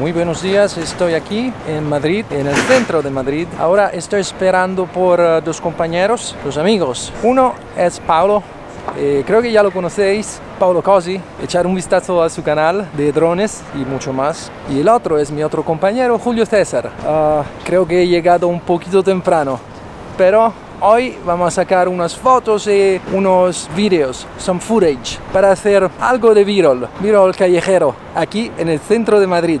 Muy buenos días, estoy aquí en Madrid, en el centro de Madrid. Ahora estoy esperando por dos compañeros, dos amigos. Uno es Pablo, creo que ya lo conocéis, Pablo Cozzi. Echar un vistazo a su canal de drones y mucho más. Y el otro es mi otro compañero, Julio César. Creo que he llegado un poquito temprano, pero hoy vamos a sacar unas fotos y unos videos, some footage, para hacer algo de viral callejero, aquí en el centro de Madrid.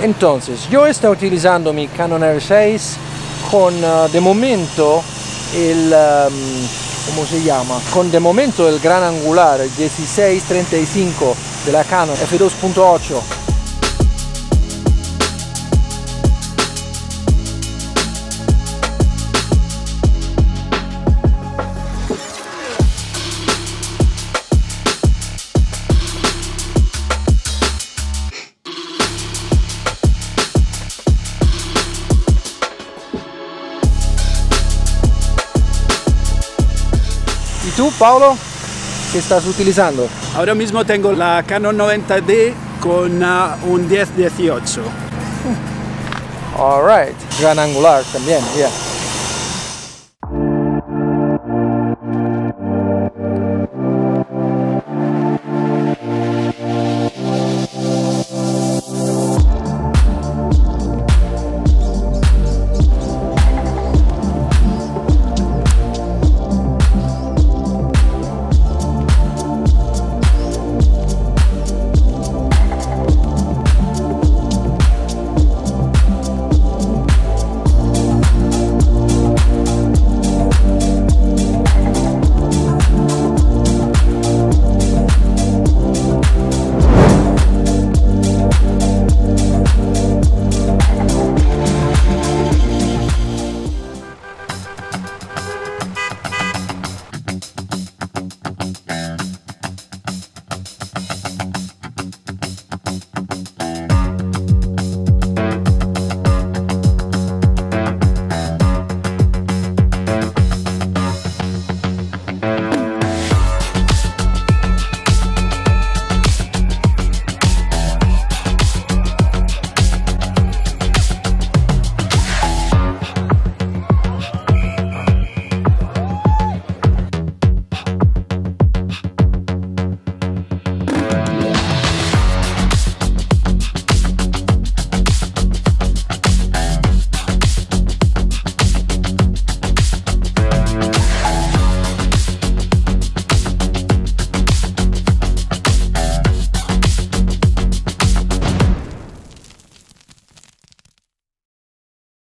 Entonces, yo estoy utilizando mi Canon R6 con de momento el el gran angular 16-35 de la Canon f2.8. ¿Y tú, Pablo, qué estás utilizando? Ahora mismo tengo la Canon 90D con un 10-18. All right, gran angular también, yeah.